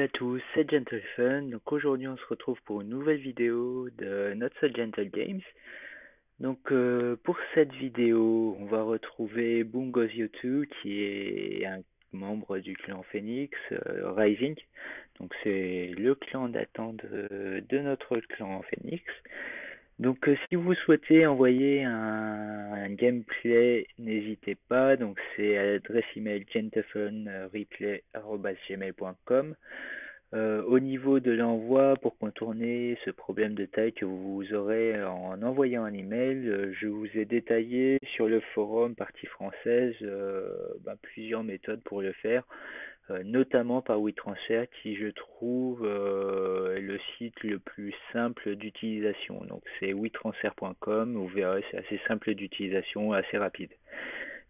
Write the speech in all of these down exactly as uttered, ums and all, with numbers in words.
Salut à tous, c'est Gentle Fun. Donc aujourd'hui on se retrouve pour une nouvelle vidéo de Not So Gentle Games. Donc euh, pour cette vidéo on va retrouver Boomgoesyou deux qui est un membre du clan Phoenix euh, Rising. Donc c'est le clan d'attente de, de notre clan Phoenix. Donc euh, si vous souhaitez envoyer un, un gameplay, n'hésitez pas. Donc c'est à l'adresse email gentlefunreplay arobase gmail point com. Euh, au niveau de l'envoi, pour contourner ce problème de taille que vous aurez en envoyant un email, euh, je vous ai détaillé sur le forum partie française euh, bah, plusieurs méthodes pour le faire, euh, notamment par WeTransfer qui, je trouve, euh, est le site le plus simple d'utilisation. Donc c'est we transfer point com, vous verrez, c'est assez simple d'utilisation, assez rapide.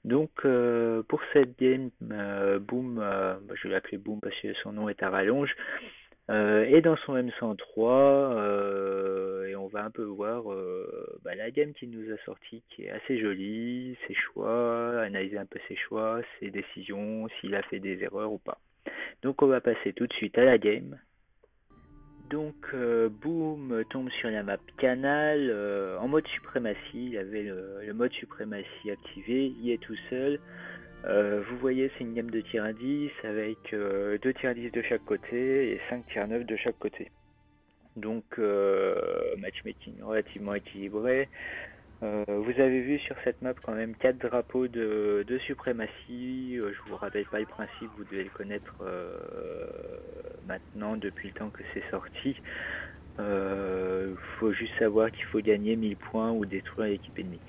Donc euh, pour cette game, euh, Boom, euh, je vais l'appeler Boom parce que son nom est à rallonge, euh, est dans son M cent trois euh, et on va un peu voir euh, bah, la game qu'il nous a sortie, qui est assez jolie, ses choix, analyser un peu ses choix, ses décisions, s'il a fait des erreurs ou pas. Donc on va passer tout de suite à la game. Donc euh, Boom tombe sur la map Canal euh, en mode suprématie. Il avait le, le mode suprématie activé, il est tout seul. Euh, vous voyez, c'est une gamme de tirs à dix avec euh, deux tirs à dix de chaque côté et cinq tirs à neuf de chaque côté. Donc euh, matchmaking relativement équilibré. Euh, vous avez vu sur cette map quand même quatre drapeaux de, de suprématie. Euh, je vous rappelle pas le principe, vous devez le connaître euh, maintenant depuis le temps que c'est sorti. Il euh, faut juste savoir qu'il faut gagner mille points ou détruire l'équipe ennemie.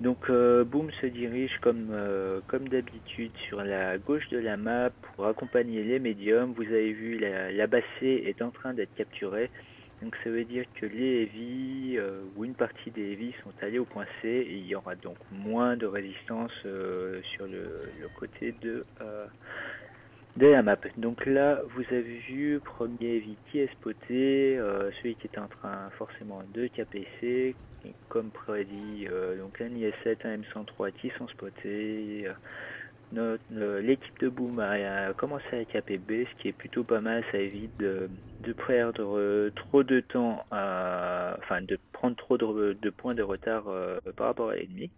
Donc euh, Boom se dirige comme, euh, comme d'habitude sur la gauche de la map pour accompagner les médiums. Vous avez vu, la, la basse C est en train d'être capturée. Donc ça veut dire que les heavy euh, ou une partie des heavy sont allés au point C et il y aura donc moins de résistance euh, sur le, le côté de, euh, de la map. Donc là vous avez vu, premier heavy qui est spoté, euh, celui qui est en train forcément de K P C, et comme prédit, euh, donc un I S sept, un M cent trois qui sont spotés. Euh, L'équipe de Boom a commencé avec A P B, ce qui est plutôt pas mal, ça évite de, de perdre trop de temps, à, enfin de prendre trop de, de points de retard euh, par rapport à l'ennemi.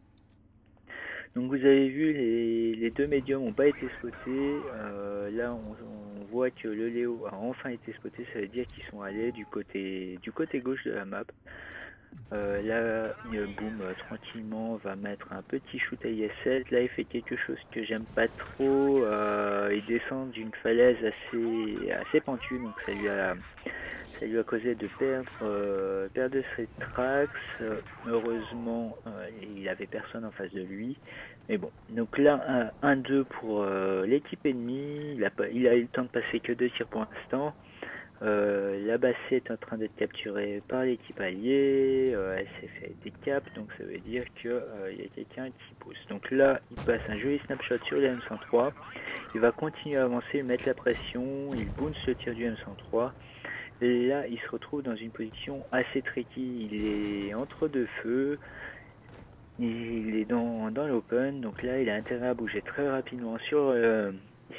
Donc vous avez vu, les, les deux médiums n'ont pas été spotés, euh, là on, on voit que le Léo a enfin été spoté, ça veut dire qu'ils sont allés du côté, du côté gauche de la map. Euh, là, Boom euh, tranquillement va mettre un petit shoot à I S sept. Là, il fait quelque chose que j'aime pas trop. Euh, il descend d'une falaise assez, assez pentue, donc ça lui a, ça lui a causé de perdre, euh, perdre ses tracks. Euh, heureusement, euh, il avait personne en face de lui. Mais bon, donc là, un deux pour euh, l'équipe ennemie. Il a, pas, il a eu le temps de passer que deux tirs pour l'instant. Euh, la basse est en train d'être capturée par l'équipe alliée, euh, elle s'est fait décap, donc ça veut dire qu'il euh, y a quelqu'un qui pousse. Donc là, il passe un joli snapshot sur le M cent trois, il va continuer à avancer, mettre la pression, il bounce le tir du M cent trois. Et là, il se retrouve dans une position assez tricky, il est entre deux feux. Il est dans, dans l'open, donc là, il a intérêt à bouger très rapidement sur, euh,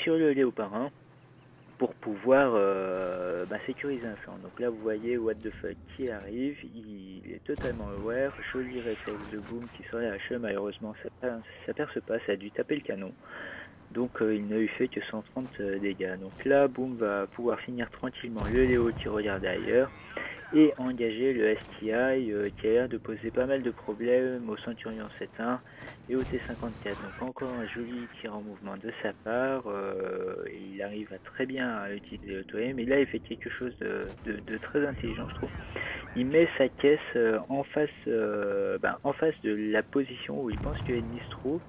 sur le léopard un. Pour pouvoir euh, bah, sécuriser un flanc. Donc là vous voyez what the fuck qui arrive, il est totalement aware, joli réflexe de Boom qui serait H E, malheureusement ça s'aperçoit pas, ça a dû taper le canon. Donc euh, il n'a eu fait que cent trente euh, dégâts. Donc là Boom va pouvoir finir tranquillement le Léo qui regarde ailleurs et engager le S T I euh, qui a l'air de poser pas mal de problèmes au Centurion soixante et un et au T cinquante-quatre. Donc encore un joli tir en mouvement de sa part, euh, il arrive à très bien à utiliser le toit, mais là il fait quelque chose de, de, de très intelligent je trouve. Il met sa caisse euh, en, face, euh, ben, en face de la position où il pense que l'ennemi se trouve,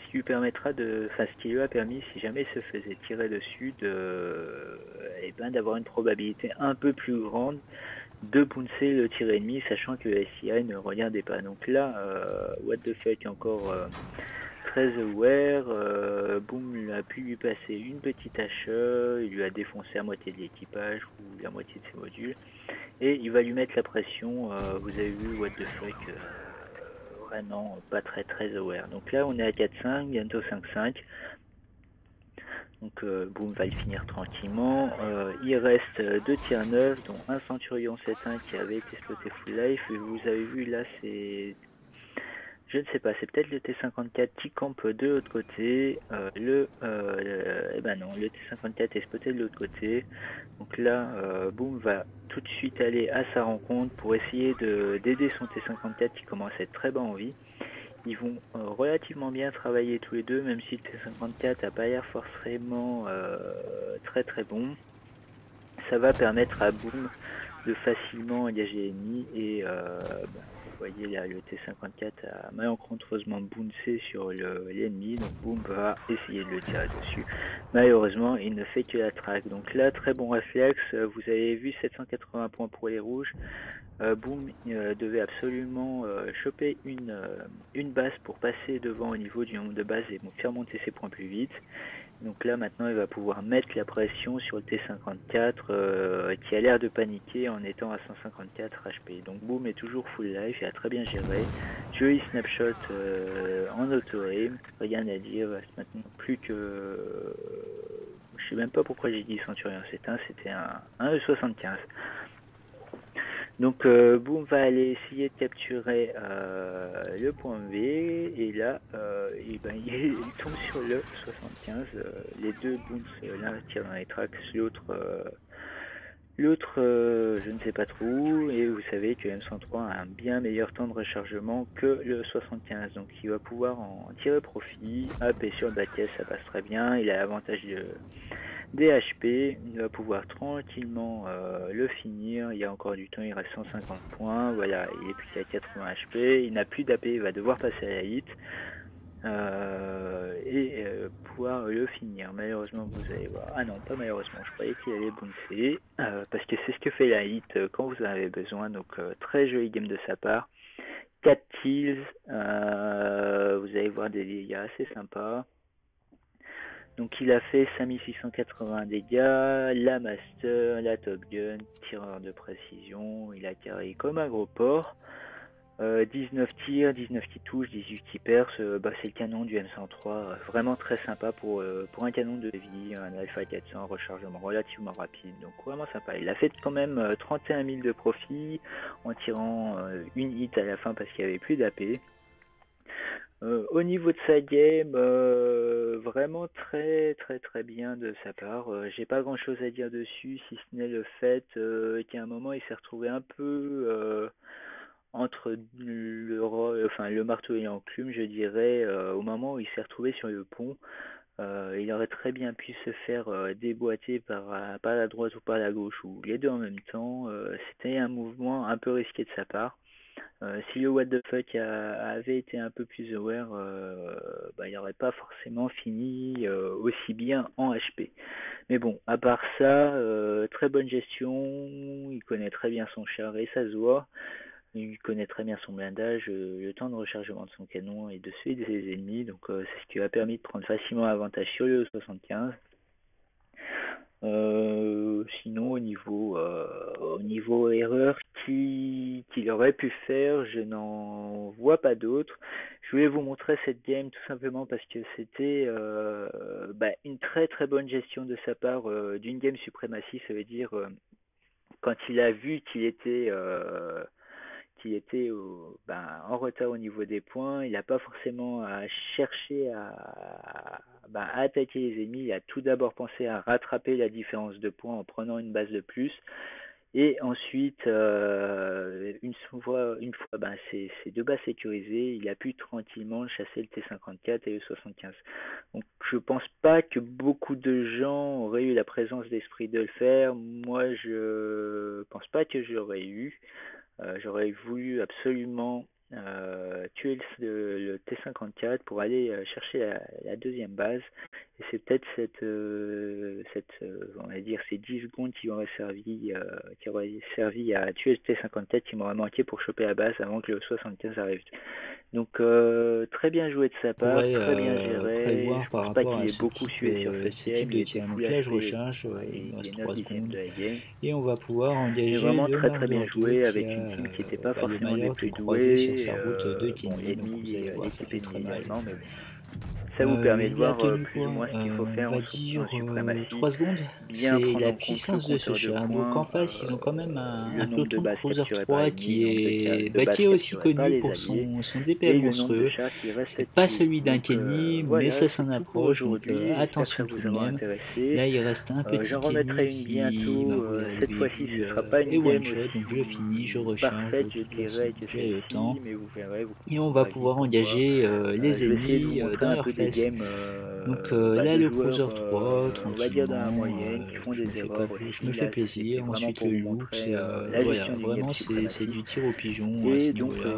ce qui lui permettra de, enfin ce qui lui a permis, si jamais il se faisait tirer dessus, de, euh, et ben, d'avoir une probabilité un peu plus grande de bouncer le tir ennemi, sachant que le S I A ne regardait pas. Donc là, euh, what the fuck, encore euh, très aware, euh, Boom a pu lui passer une petite H E, il lui a défoncé la moitié de l'équipage ou la moitié de ses modules, et il va lui mettre la pression, euh, vous avez vu, what the fuck, euh, vraiment pas très très aware. Donc là on est à quatre cinq, bientôt cinq cinq. Donc euh, Boom va le finir tranquillement. Euh, il reste deux tiers neufs, dont un Centurion soixante et un qui avait été spoté full life. Et vous avez vu là, c'est... Je ne sais pas, c'est peut-être le T cinquante-quatre qui campe de l'autre côté. Euh, le, euh, le, eh ben non, le T cinquante-quatre est spoté de l'autre côté. Donc là, euh, Boom va tout de suite aller à sa rencontre pour essayer d'aider son T cinquante-quatre qui commence à être très bas en vie. Ils vont euh, relativement bien travailler tous les deux, même si le T cinquante-quatre n'a pas l'air forcément euh, très très bon. Ça va permettre à Boom de facilement engager l'ennemi et... Euh, bah, vous voyez là, le T cinquante-quatre a malencontreusement bouncé sur l'ennemi, le, donc Boom va essayer de le tirer dessus. Malheureusement, il ne fait que la traque. Donc là, très bon réflexe, vous avez vu sept cent quatre-vingts points pour les rouges. Euh, Boom euh, devait absolument euh, choper une, euh, une base pour passer devant au niveau du nombre de bases et donc faire monter ses points plus vite. Donc là, maintenant, il va pouvoir mettre la pression sur le T cinquante-quatre euh, qui a l'air de paniquer en étant à cent cinquante-quatre H P. Donc Boom est toujours full life et a très bien géré. Joli snapshot euh, en auto-aim, rien à dire, maintenant plus que... Je sais même pas pourquoi j'ai dit Centurion, c'est un, c'était un, un E soixante-quinze. Donc euh, Boom va aller essayer de capturer euh, le point V et là euh, et ben, il tombe sur le soixante-quinze, euh, les deux Booms, l'un tire dans les tracks, l'autre euh, l'autre euh, je ne sais pas trop où, et vous savez que M cent trois a un bien meilleur temps de rechargement que le soixante-quinze, donc il va pouvoir en tirer profit. Hop, et sur le bas de caisse ça passe très bien, il a l'avantage de... des H P, il va pouvoir tranquillement euh, le finir, il y a encore du temps, il reste cent cinquante points, voilà, il est plus qu'à quatre-vingts H P, il n'a plus d'A P, il va devoir passer à la hit, euh, et euh, pouvoir le finir. Malheureusement, vous allez voir, ah non, pas malheureusement, je croyais qu'il allait bouncer, euh, parce que c'est ce que fait la hit quand vous en avez besoin, donc euh, très joli game de sa part, quatre kills, euh, vous allez voir des dégâts assez sympas. Donc il a fait cinq mille six cent quatre-vingts dégâts, la Master, la Top Gun, tireur de précision, il a carré comme un gros porc. Euh, dix-neuf tirs, dix-neuf qui touchent, dix-huit qui percent, euh, bah, c'est le canon du M cent trois, vraiment très sympa pour, euh, pour un canon de vie, un Alpha quatre cents, rechargement relativement rapide, donc vraiment sympa. Il a fait quand même euh, trente et un mille de profit en tirant euh, une hit à la fin parce qu'il n'y avait plus d'A P. Euh, au niveau de sa game, euh, vraiment très très très bien de sa part, euh, j'ai pas grand chose à dire dessus si ce n'est le fait euh, qu'à un moment il s'est retrouvé un peu euh, entre le, le, enfin, le marteau et l'enclume, je dirais, euh, au moment où il s'est retrouvé sur le pont. Euh, il aurait très bien pu se faire euh, déboîter par, à, par la droite ou par la gauche ou les deux en même temps, euh, c'était un mouvement un peu risqué de sa part. Euh, si le what the fuck a, avait été un peu plus aware, euh, bah, il n'aurait pas forcément fini euh, aussi bien en H P. Mais bon, à part ça, euh, très bonne gestion, il connaît très bien son char et sa zoa, il connaît très bien son blindage, euh, le temps de rechargement de son canon et de celui de ses ennemis, donc euh, c'est ce qui lui a permis de prendre facilement avantage sur le soixante-quinze. Euh, sinon au niveau euh, au niveau erreur qu'il qui aurait pu faire, je n'en vois pas d'autres. Je voulais vous montrer cette game tout simplement parce que c'était euh, bah, une très très bonne gestion de sa part euh, d'une game suprématie, ça veut dire euh, quand il a vu qu'il était euh, qu'il était au, bah, en retard au niveau des points, il n'a pas forcément à chercher à Bah, à attaquer les ennemis, il a tout d'abord pensé à rattraper la différence de points en prenant une base de plus, et ensuite euh, une fois, une fois bah, ces, ces deux bases sécurisées, il a pu tranquillement chasser le T cinquante-quatre et le soixante-quinze. Donc je pense pas que beaucoup de gens auraient eu la présence d'esprit de le faire, moi je pense pas que j'aurais eu, euh, j'aurais voulu absolument... Euh, tuer le, le T cinquante-quatre pour aller euh, chercher la, la deuxième base, et c'est peut-être cette, euh, cette euh, on va dire ces dix secondes qui auraient servi euh, qui auraient servi à tuer le T cinquante-quatre qui m'aurait manqué pour choper la base avant que le soixante-quinze arrive. Donc euh, très bien joué de sa part, ouais, très bien géré. Je pense par pas qu'il ait beaucoup sué sur ce, ce type de tir. Donc là je recharge, il reste trois secondes et on va pouvoir engager vraiment très très bien joué avec une team qui n'était pas forcément les plus douées. Sa route de King, bon, donc vous allez voir, ça fait très mal. Ça vous permet euh, de voir euh, plus ou moins ce qu'il faut faire en, dire, en suprématie. trois secondes, c'est la puissance de ce char. Donc en face, ils ont quand même un, un peloton de Cruiser trois qui est, bah, qui est aussi connu pour son, son D P M monstrueux. C'est pas celui d'un Kenny, mais ça s'en approche. Donc euh, attention tout de même. Là, il reste un petit Kenny qui cette fois-ci ce sera pas une one shot. Donc je finis, je recharge, j'ai le temps. Et on va pouvoir engager les ennemis dans leur phase. Game, euh, donc euh, bah, là le Cruiser trois, tranquillement, je me fais plaisir, ensuite le loot, euh, voilà, vraiment c'est du tir au pigeon à ce niveau-là.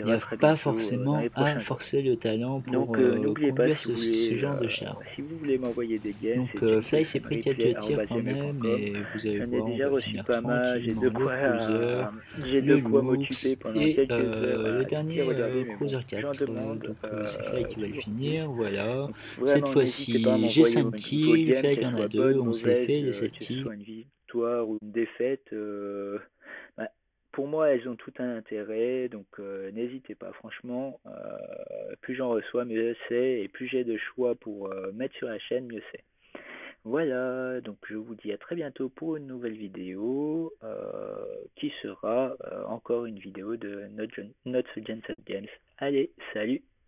Il n'y a pas forcément à forcer le talent pour euh, combler ce, ce genre de char. Donc euh, Fly s'est pris quelques tirs quand même, mais vous allez voir, on va finir tranquillement le Cruiser, le loot, et euh, le dernier euh, Cruiser quatre, donc euh, c'est Fly qui va finir, voilà. Cette fois-ci, j'ai cinq kills, Flag en a deux, on s'est fait les sept kills. Une victoire ou une défaite, euh, bah, pour moi, elles ont tout un intérêt, donc euh, n'hésitez pas, franchement, euh, plus j'en reçois, mieux c'est, et plus j'ai de choix pour euh, mettre sur la chaîne, mieux c'est. Voilà, donc je vous dis à très bientôt pour une nouvelle vidéo, euh, qui sera euh, encore une vidéo de Not So Gentle Games. Allez, salut!